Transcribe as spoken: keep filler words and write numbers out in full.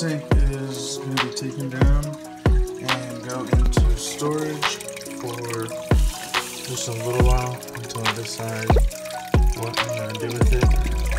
this tank is going to be taken down and go into storage for just a little while until I decide what I'm going to do with it.